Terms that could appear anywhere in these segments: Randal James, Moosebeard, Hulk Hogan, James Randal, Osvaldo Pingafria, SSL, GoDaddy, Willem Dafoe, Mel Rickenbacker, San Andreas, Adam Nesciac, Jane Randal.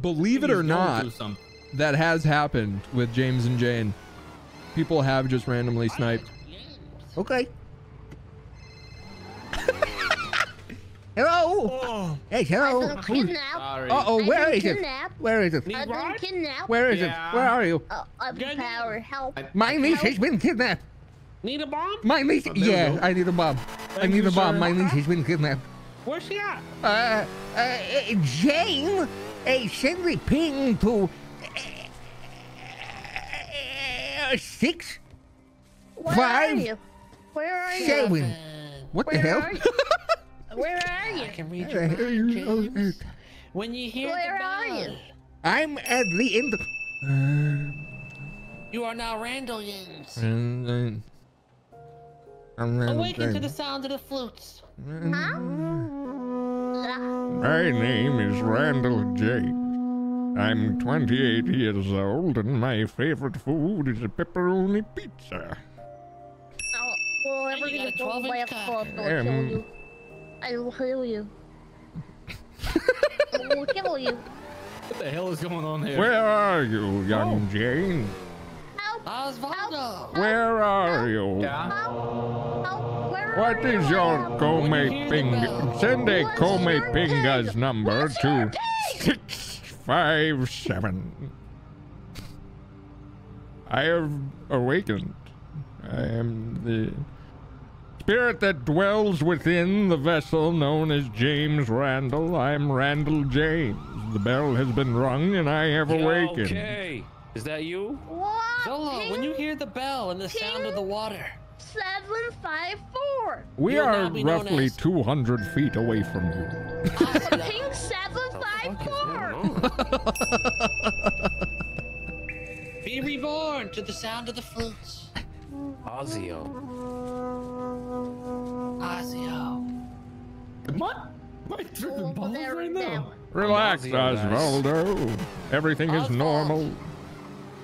Believe it or not, that has happened with James and Jane. People have just randomly sniped. Okay. Hello. Oh. Hey, hello. Uh-oh, where is it? Where is it? Where is it? Where are you? Power, help. My niece has been kidnapped. Need a bomb? My niece. Yeah, I need a bomb. I need a bomb. My niece has been kidnapped. Where's she at? Jane, send the ping to 6 5 7. What the hell? Where are you? I can read your mind, James. When you hear the bell. Where are you? I'm at the end. You are now Randal James. Awaken to the sound of the flutes. Huh? My name is Randal James. I'm 28 years old, and my favorite food is a pepperoni pizza. Oh, well, everything is 12-inch car. I will kill you. I will kill you. What the hell is going on here? Where are you, young Jane? Help! Osvaldo! Where are you? Yeah. Help! Where are you? What is your Come Pinga? Send a Come Pinga's number to 657. I have awakened. I am the spirit that dwells within the vessel known as James Randal. I'm Randal James. The bell has been rung and I have awakened. Okay. Is that you? What? Zola, when you hear the bell and the sound of the water. 754. We are roughly 200 feet away from you. Ping 754. Be reborn to the sound of the flutes. Ozio. What? Right through the balls right now. Relax, Osvaldo. Everything is normal.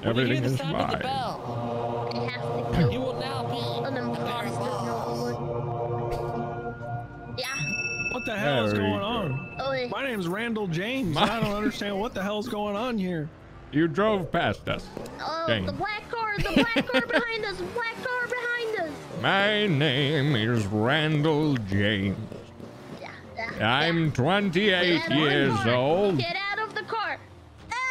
Everything is fine. You will now be an imposter. Yeah. What the hell is going on? My name's Randal James. I don't understand what the hell's going on here. You drove past us. Oh, the black car! The black car behind us! Black car behind us! My name is Randal James. I'm 28 years old. Get out of the car!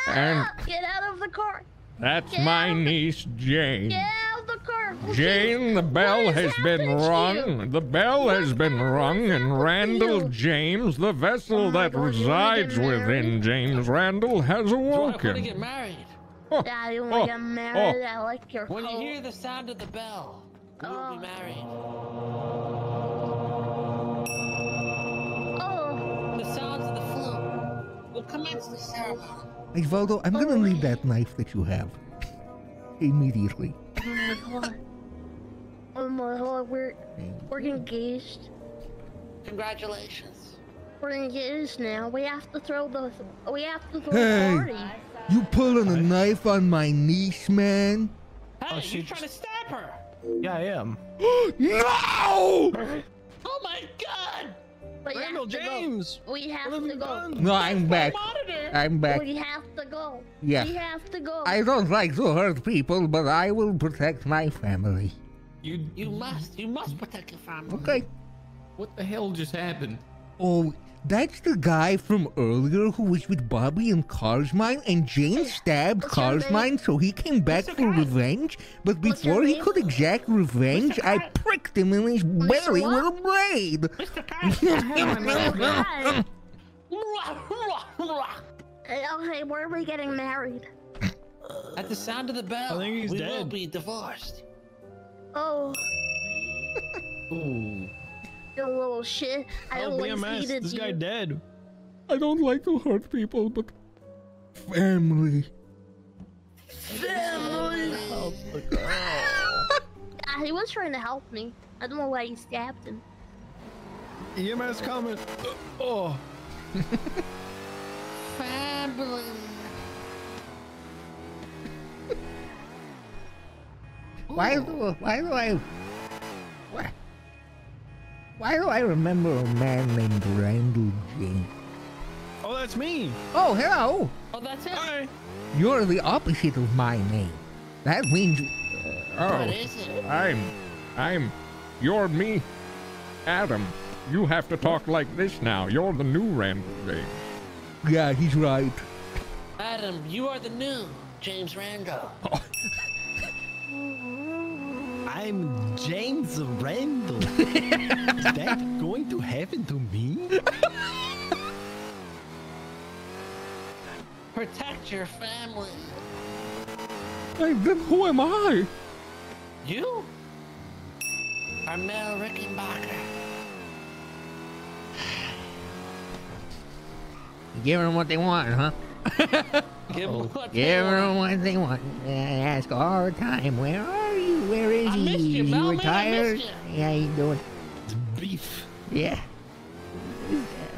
Ah, get out of the car! That's my niece Jane. Get out of the car! Jane, the bell has been rung. The bell has been rung, and Randal James, the vessel that resides within James Randal, has awoken. I want to get married. Yeah, you want to get married? I like your coat. When you hear the sound of the bell, you will be married. Commence the ceremony. Hey, Osvaldo, I'm gonna need that knife that you have immediately. Oh my god, we're engaged. Congratulations. We're engaged now. We have to throw the party. You pulling a knife on my niece, man? Hey, oh, you're trying to stab her. Yeah, I am. No! Oh my god! But Randal James! We have to go. No, I'm back. I'm back. We have to go. Yeah. We have to go. I don't like to hurt people, but I will protect my family. You must protect your family. Okay. What the hell just happened? Oh, that's the guy from earlier who was with Bobby and Carmine, and Jane stabbed Carmine, so he came back for revenge. But before he could exact revenge, I pricked him in his belly with a blade. Mr. Okay, where are we getting married? At the sound of the bell, I think he's dead. Will be divorced. Oh. Ooh. Little shit. I always hated this guy dead. I don't like to hurt people, but family. Oh my god. He was trying to help me. I don't know why he stabbed him. EMS coming. Oh. Family. Why do I remember a man named Randal James? Oh, that's that's me. Oh, hello. Oh, that's it. Hi. You're the opposite of my name. That means... what is it? You're me, Adam. You have to talk like this now. You're the new Randal James. Yeah, he's right. Adam, you are the new James Randal. Oh. I'm James Randal. Is that going to happen to me? Protect your family. Hey, then who am I? You are Mel Rickenbacker. Give them what they want, huh? Give them what they want. I ask all the time, where are you? Where is he? You, Mel, you retired? Yeah, you doing? It's beef. Yeah.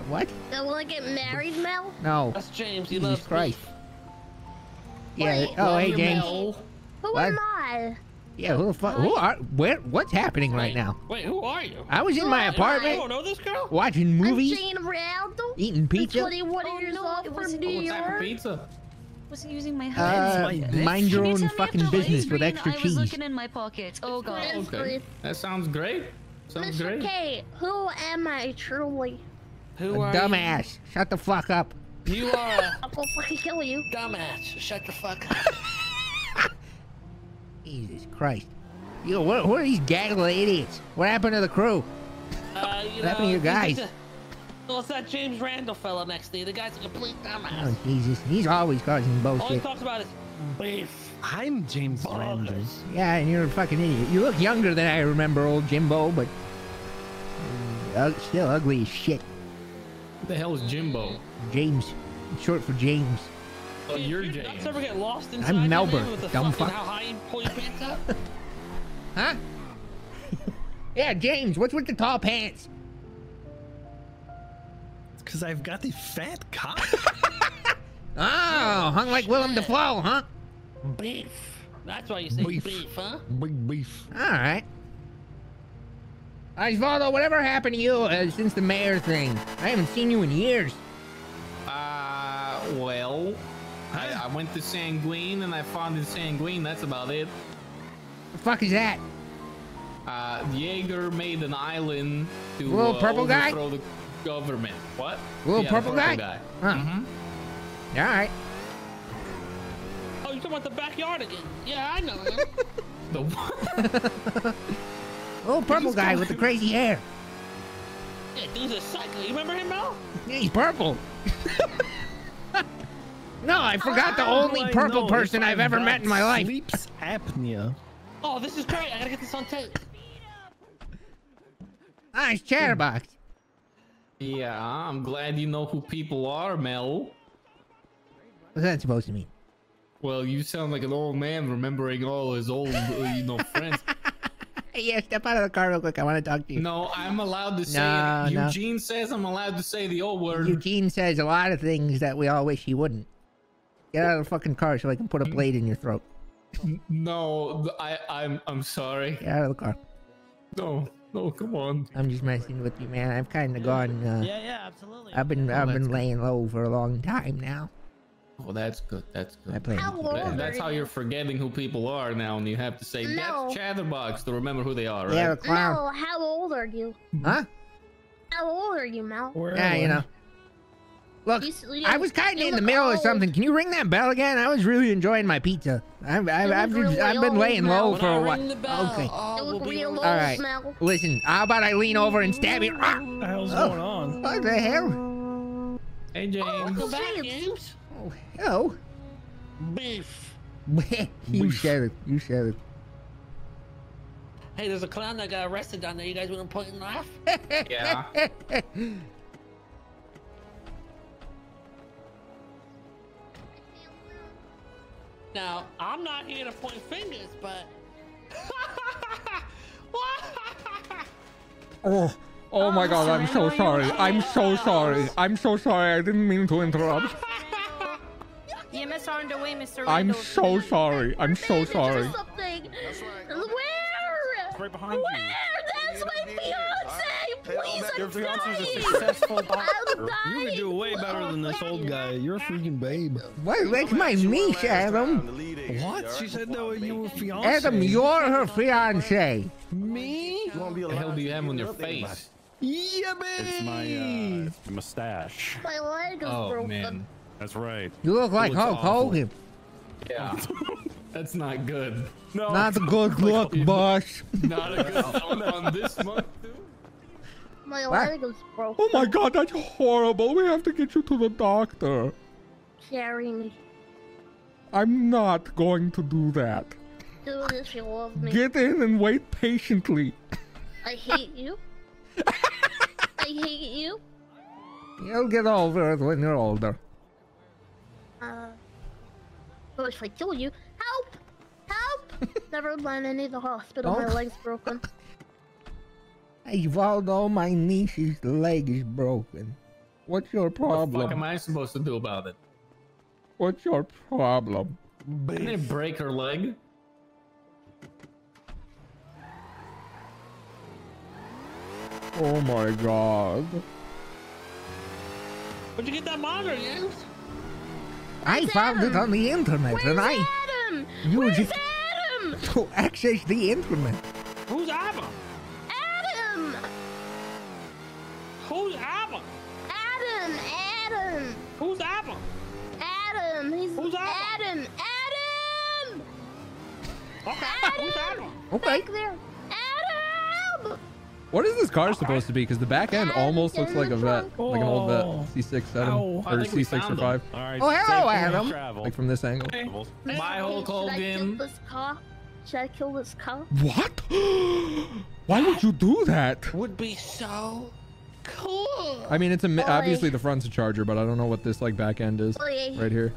What? That will I get married, Mel? No. That's James. He loves Christ. Yeah. Wait, oh, hey, James. Mel. Who am I? Yeah, who the fuck? Who are? Where? What's happening right now? Wait, who are you? I was in my apartment. You don't know this girl? Watching movies. I'm Jane Randal. Eating pizza. 21 years old from New York. What type of pizza? Wasn't using my hands. Mind your own fucking business with extra cheese. I was looking in my pocket. Oh god. Okay. That sounds great. Sounds great. Okay, who am I truly? Who are you? Dumbass. Shut the fuck up. You are. I'm gonna fucking kill you. Dumbass. Shut the fuck up. Jesus Christ. Yo, who are these gaggle of idiots? What happened to the crew? What happened to you guys? Well, it's that James Randal fellow next to you. The guy's a complete dumbass. Oh, Jesus. He's always causing bullshit. All he talks about is beef. I'm James Randal. Yeah, and you're a fucking idiot. You look younger than I remember, old Jimbo, but... still ugly as shit. What the hell is Jimbo? James. It's short for James. Oh, you're James. Nuts ever get lost inside? I'm Melbourne. Dumb fuck. How high you pull your pants up? Huh? Yeah, James. What's with the tall pants? It's because I've got the fat cock. Oh, hung like Willem Dafoe, huh? Beef. That's why you say beef, huh? Big beef. All right. Osvaldo, whatever happened to you since the mayor thing? I haven't seen you in years. Well, I went to Sanguine and I founded Sanguine. That's about it. The fuck is that? Jaeger made an island to overthrow the government. What? Little purple guy? Huh. Mm-hmm. All right. Oh, you're talking about the backyard again? Yeah, I know him. The what? Little purple guy with the crazy hair. Yeah, dude's a psycho. You remember him, Mel? Yeah, he's purple. No, I forgot the only purple person I've ever met in my life. Sleeps apnea. Oh, this is great. I gotta get this on tape. Nice chatterbox. Yeah, I'm glad you know who people are, Mel. What's that supposed to mean? Well, you sound like an old man remembering all his old, you know, friends. Yeah, step out of the car real quick. I want to talk to you. No, I'm allowed to say it. Eugene says I'm allowed to say the old word. Eugene says a lot of things that we all wish he wouldn't. Get out of the fucking car so I can put a blade in your throat. No, I'm sorry. Get out of the car. No, no, come on. I'm just messing with you, man. I've kind of gone. Yeah, absolutely. I've been laying low for a long time now. Well, that's good. That's good. That's how you're forgetting who people are now, and you have to say that's Chatterbox to remember who they are, right? Yeah, clown. No, how old are you? Huh? How old are you, Mel? Yeah, you know. Look, I was kind of in the middle of something. Can you ring that bell again? I was really enjoying my pizza. I've been laying low for a while. Okay. All right. Listen, how about I lean over and stab you? What the hell's going on? What the hell? Hey, James. Oh, hello. Beef. You said it. Hey, there's a clown that got arrested down there. You guys want to point and laugh? Yeah. Now, I'm not here to point fingers, but... oh my god, I'm so sorry. I'm so sorry. I'm so sorry. I didn't mean to interrupt. You misunderstood the way, Mr. Randal. I'm so sorry. I'm so sorry. Where? It's right behind you. Where? That's my fiance. Your fiance is a successful doctor. You would do way better than this old guy. You're a freaking babe. Why wreck my niece, Adam? What? She said no, you were fiance. Adam, you're her fiance. Me? What the hell do you have on your face? Yeah, baby. It's my mustache. My leg is broken. Man. That's right. You look like Hulk Hogan. Yeah. That's not good. No, not a good look, boss. Not a good look on this month, dude. My leg is broken. Oh my god, that's horrible. We have to get you to the doctor. Carry me. I'm not going to do that. Do this if you love me. Get in and wait patiently. I hate you. I hate you. You'll get over it when you're older. If I kill you, help! Help! Never mind, I need the hospital. My leg's broken. Hey, Valdo, my niece's leg is broken. What's your problem? What the fuck am I supposed to do about it? What's your problem? Didn't it break her leg? Oh my god. Where'd you get that monitor, James? I found it on the internet, and I use it to access the internet. Who's Adam? Adam. Who's Adam? Adam. Adam. Who's Adam? Adam. He's Adam. Adam. Okay. Who's Adam? Okay. Adam. What is this car supposed to be? Because the back end almost looks like a vet, like an old vet. C6-7 or C6-5. Right, oh, hello, Adam. Like from this angle. Hey. My whole cold game. Should I kill this car? What? Why would you do that? Would be so cool. I mean, it's obviously the front's a Charger, but I don't know what this like back end is right here.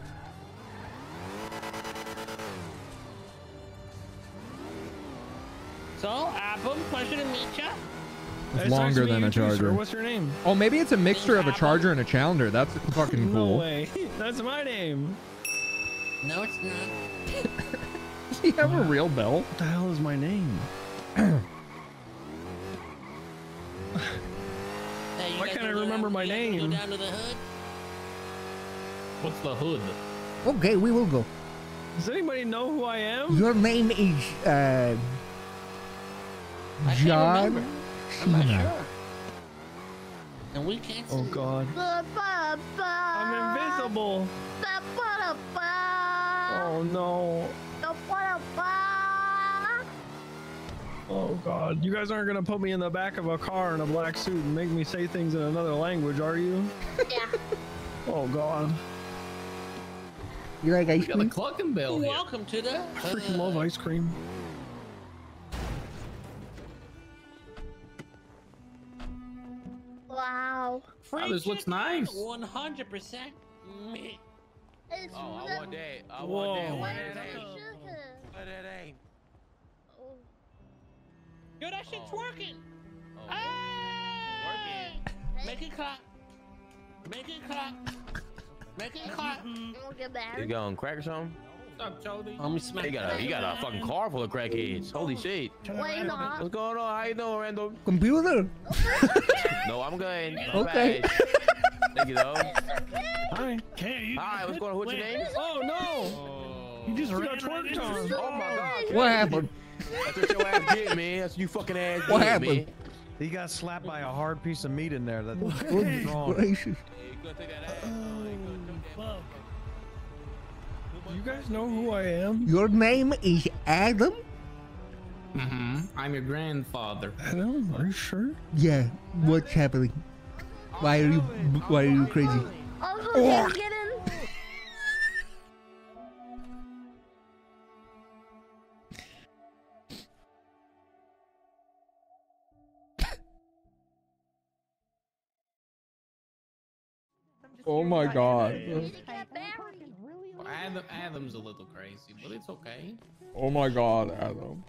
So, Adam, pleasure to meet you. It's longer than a Charger. What's your name? Oh, maybe it's a mixture of a Charger and a Challenger. That's fucking cool. No way. That's my name. No, it's not. Does he have a real bell? What the hell is my name? Why can't I remember my name? Go down to the hood? What's the hood? Okay, we will go. Does anybody know who I am? Your name is, John. I'm not sure. And we can't see. Oh god. I'm invisible. Oh no. Oh god. You guys aren't gonna put me in the back of a car in a black suit and make me say things in another language, are you? Yeah. Oh god. You like ice cream? We got a clucking bell here. Welcome to the. I freaking love ice cream. Wow. Oh, this looks nice. 100% me. It's I want that. I want that. But it ain't. Yo, that shit's working. Hey! Working. Make it clap. Make it clap. Make it clap. You going crackers home? What's up, Jody? You got a fucking car full of crackheads. Holy shit. Wait, what's going on? How you doing, Randall? Computer. No, I'm good. Okay. Thank you, though. Hi. Hi, what's going on? What's your name? Oh, no. You just ran twerk time. Oh, my God. What happened? That's what your ass did, man. That's what you fucking ass did, man. He got slapped by a hard piece of meat in there. That's wrong. Gracious. You guys know who I am? Your name is Adam? Mm-hmm. I'm your grandfather. Adam, are you sure? Yeah. What's happening? Why are you crazy? Oh, get in. Oh my god. Adam's a little crazy, but it's okay. Oh my god, Adam.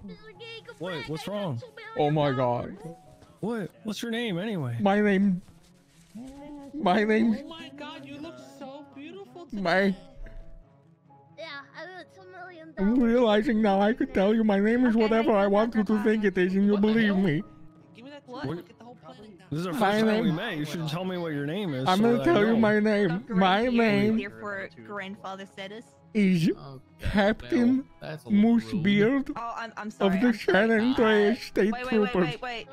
What? What's wrong? Oh my god. What? What's your name anyway? My name. My name. Oh my god, you look so beautiful today. My. Yeah, I'm realizing now I could tell you my name is whatever I want you to think it is, and you'll believe me. Give me that. What? Get the whole planet down. This is our first time we met. You should tell me what your name is. I'm gonna tell you my name. My name. Therefore, grandfather status. Is Captain Moosebeard of the San Andreas State Troopers. Wait.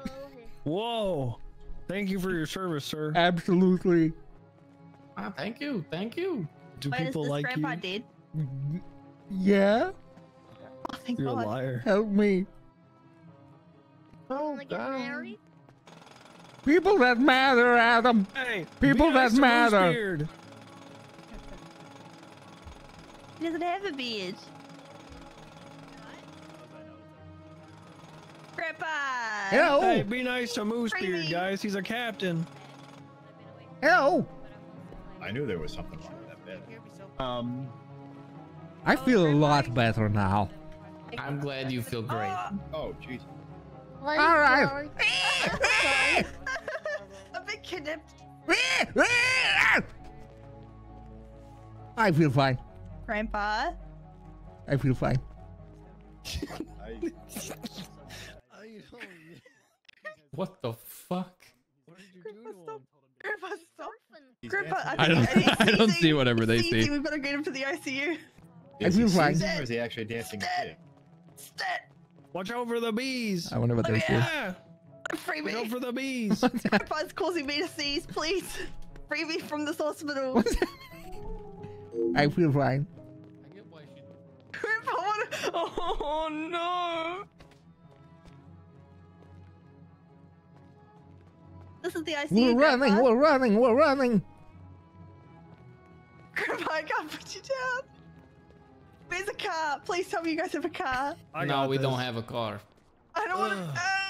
Whoa! Thank you for your service, sir. Absolutely. Ah, thank you. Do people like you? Grandpa did? Yeah. Oh, thank You're God. A liar. Help me. Oh, God. People that matter, Adam. Hey, people that matter. He doesn't have a beard. Grandpa! Hello! Hey, be nice to Moosebeard, guys. He's a captain. Hello! I knew there was something wrong with that bed. I feel a lot better now. I'm glad you feel great. Oh, jeez. All right. I've been kidnapped. I feel fine. Grandpa, I feel fine. What the fuck? What did you do? Grandpa, I don't see whatever they see. We better get him to the ICU. I feel fine. Or is he actually dancing? Watch out for the bees. I wonder what they see. Free me. Watch out for the bees. Grandpa's causing me to seize. Please free me from this hospital. I feel fine. I get why she... Grandpa, what? Oh no! This is the ICU. We're running. Grandpa, I can't put you down. There's a car. Please tell me you guys have a car. No, we don't have a car. I don't want to. Ow!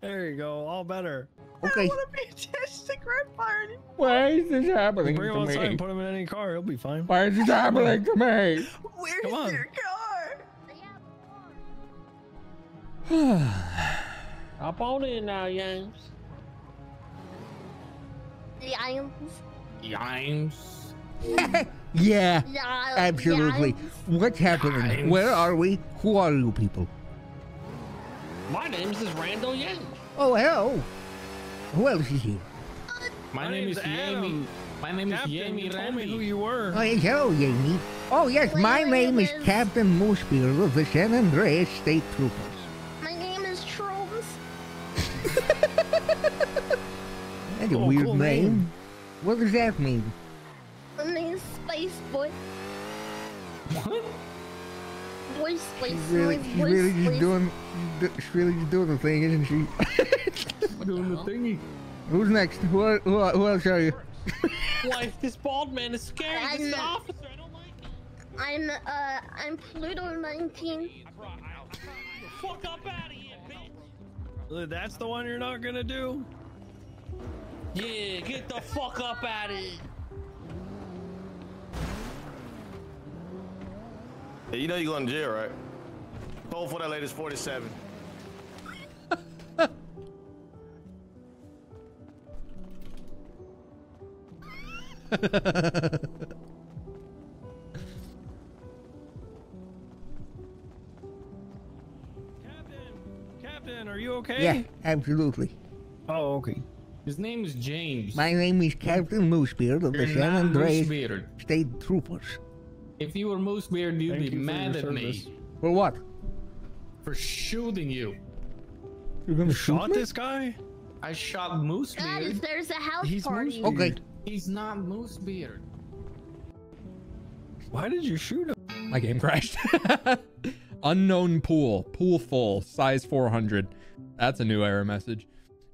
There you go. All better. Okay. I don't want to be attached to Grandpa anymore. Why is this happening to me? And put him in any car. He'll be fine. Why is this happening to me? Where's your car? Hop on in now, James. James. Yeah, absolutely. What's happening? Where are we? Who are you people? My name is Randal James. Oh, hell. Who else is here? My name is Adam. My name is Jamie. Tell me who you were. Oh, hello, Jamie. Oh, yes, my name is Captain Moosebeard of the San Andreas State Troopers. My name is Trolls. That's a weird name. What does that mean? My name is Space Boy. What? Voice, voice, she's really just doing the thing, isn't she? Doing the thingy. Who's next? Who else are you? Life, this bald man is scary. He's the officer. I don't like it. I'm Pluto 19. Fuck up out of here, bitch. That's the one you're not gonna do. Yeah, get the fuck up out of here. Yeah, you know you're going to jail, right? Told for that lady's 47. Captain, are you okay? Yeah, absolutely. Oh, okay. His name is James. My name is Captain Moosebeard of the San Andreas State Troopers. If you were Moosebeard, you'd be mad at me. For what? For shooting you. You're gonna shoot this guy? I shot Moosebeard. Guys, there's a house party. Okay. He's not Moosebeard. Why did you shoot him? My game crashed. Unknown pool. Pool full. Size 400. That's a new error message.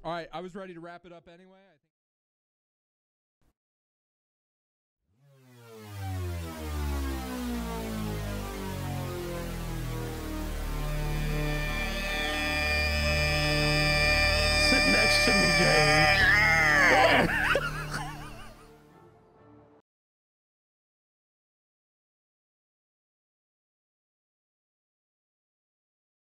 All right, I was ready to wrap it up anyway.